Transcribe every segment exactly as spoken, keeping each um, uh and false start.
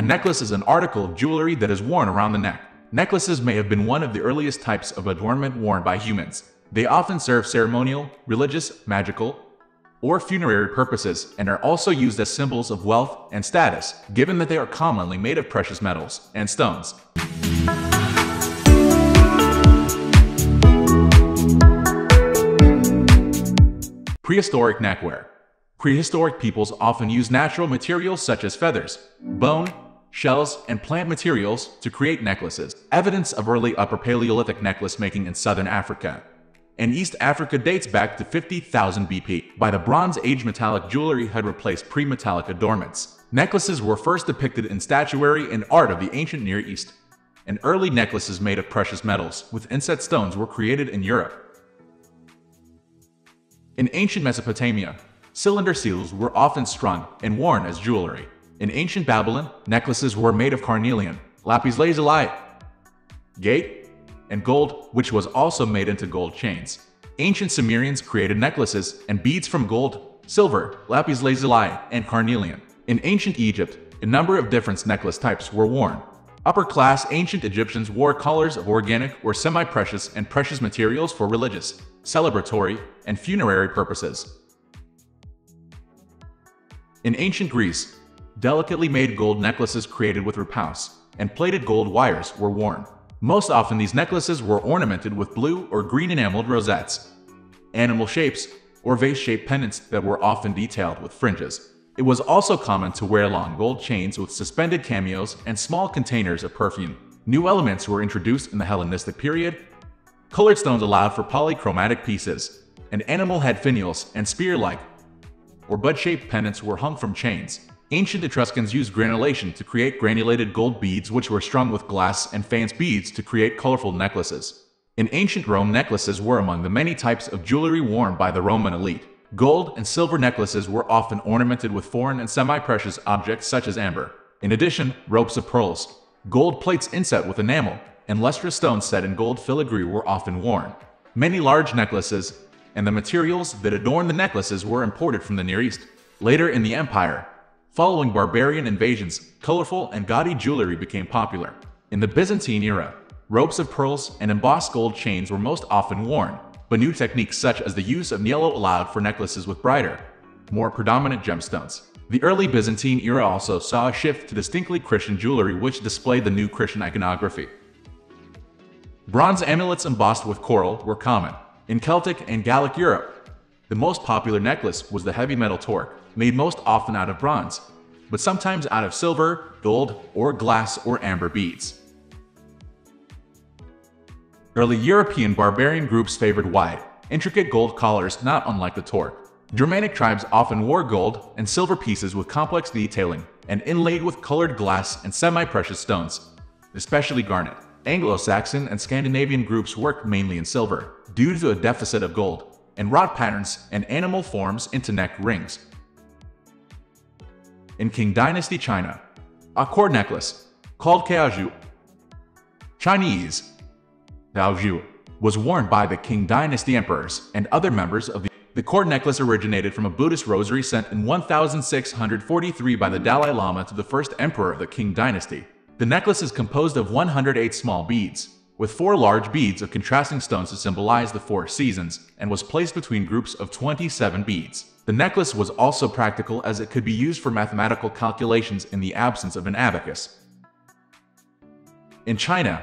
A necklace is an article of jewelry that is worn around the neck. Necklaces may have been one of the earliest types of adornment worn by humans. They often serve ceremonial, religious, magical, or funerary purposes, and are also used as symbols of wealth and status, given that they are commonly made of precious metals and stones. Prehistoric neckwear. Prehistoric peoples often used natural materials such as feathers, bone, shells, and plant materials to create necklaces. Evidence of early Upper Paleolithic necklace making in southern Africa and East Africa dates back to fifty thousand B P. By the Bronze Age, metallic jewelry had replaced pre-metallic adornments. Necklaces were first depicted in statuary and art of the ancient Near East, and early necklaces made of precious metals with inset stones were created in Europe. In ancient Mesopotamia, cylinder seals were often strung and worn as jewelry. In ancient Babylon, necklaces were made of carnelian, lapis lazuli, agate, and gold, which was also made into gold chains. Ancient Sumerians created necklaces and beads from gold, silver, lapis lazuli, and carnelian. In ancient Egypt, a number of different necklace types were worn. Upper-class ancient Egyptians wore collars of organic or semi-precious and precious materials for religious, celebratory, and funerary purposes. In ancient Greece, delicately made gold necklaces created with ripaus and plated gold wires were worn. Most often these necklaces were ornamented with blue or green enameled rosettes, animal shapes, or vase-shaped pendants that were often detailed with fringes. It was also common to wear long gold chains with suspended cameos and small containers of perfume. New elements were introduced in the Hellenistic period. Colored stones allowed for polychromatic pieces, and animal head finials and spear-like or bud-shaped pendants were hung from chains. Ancient Etruscans used granulation to create granulated gold beads, which were strung with glass and faience beads to create colorful necklaces. In ancient Rome, necklaces were among the many types of jewelry worn by the Roman elite. Gold and silver necklaces were often ornamented with foreign and semi-precious objects such as amber. In addition, ropes of pearls, gold plates inset with enamel, and lustrous stones set in gold filigree were often worn. Many large necklaces and the materials that adorn the necklaces were imported from the Near East. Later in the empire, following barbarian invasions, colorful and gaudy jewelry became popular. In the Byzantine era, ropes of pearls and embossed gold chains were most often worn, but new techniques such as the use of niello allowed for necklaces with brighter, more predominant gemstones. The early Byzantine era also saw a shift to distinctly Christian jewelry, which displayed the new Christian iconography. Bronze amulets embossed with coral were common. In Celtic and Gallic Europe, the most popular necklace was the heavy metal torque, made most often out of bronze, but sometimes out of silver, gold, or glass or amber beads. Early European barbarian groups favored wide, intricate gold collars not unlike the torque. Germanic tribes often wore gold and silver pieces with complex detailing and inlaid with colored glass and semi-precious stones, especially garnet. Anglo-Saxon and Scandinavian groups worked mainly in silver due to a deficit of gold, and wrought patterns and animal forms into neck rings. In Qing Dynasty China, a cord necklace, called Chaozhu, Chinese, Dao-Zhu, was worn by the Qing Dynasty emperors and other members of the... The cord necklace originated from a Buddhist rosary sent in one thousand six hundred forty-three by the Dalai Lama to the first emperor of the Qing Dynasty. The necklace is composed of one hundred eight small beads, with four large beads of contrasting stones to symbolize the four seasons, and was placed between groups of twenty-seven beads. The necklace was also practical as it could be used for mathematical calculations in the absence of an abacus. In China,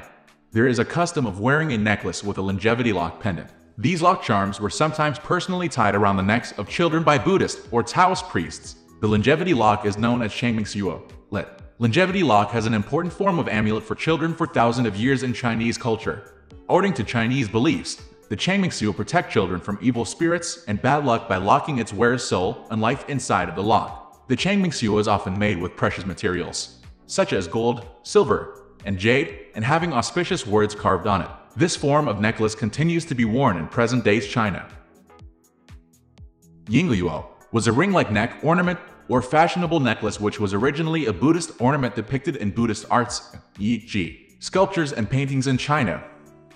there is a custom of wearing a necklace with a longevity lock pendant. These lock charms were sometimes personally tied around the necks of children by Buddhist or Taoist priests. The longevity lock is known as Changmingxiu. Lit. Longevity lock has an important form of amulet for children for thousands of years in Chinese culture. According to Chinese beliefs, the Changmingxiu protect children from evil spirits and bad luck by locking its wearer's soul and life inside of the lock. The Changmingxiu is often made with precious materials, such as gold, silver, and jade, and having auspicious words carved on it. This form of necklace continues to be worn in present-day China. Yingliu was a ring-like neck ornament or fashionable necklace which was originally a Buddhist ornament depicted in Buddhist arts, for example, sculptures and paintings in China.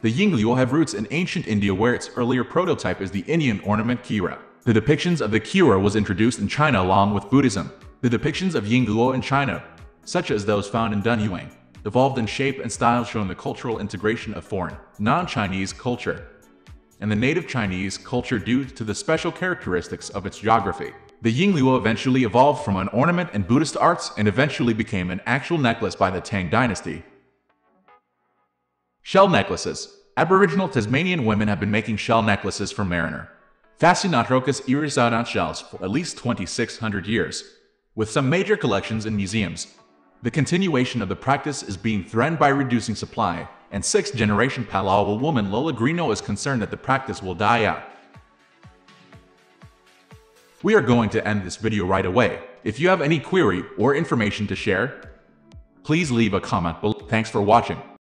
The Yingliu have roots in ancient India where its earlier prototype is the Indian ornament Kira. The depictions of the Kira was introduced in China along with Buddhism. The depictions of Yingliu in China such as those found in Dunhuang, evolved in shape and style, showing the cultural integration of foreign, non-Chinese culture and the native Chinese culture due to the special characteristics of its geography. The Yingliu eventually evolved from an ornament in Buddhist arts and eventually became an actual necklace by the Tang dynasty. Shell necklaces. Aboriginal Tasmanian women have been making shell necklaces from mariner Phascinotrochus iridescens shells for at least twenty-six hundred years, with some major collections in museums. The continuation of the practice is being threatened by reducing supply, and sixth-generation Palawa woman Lola Grino is concerned that the practice will die out. We are going to end this video right away. If you have any query or information to share, please leave a comment below. Thanks for watching.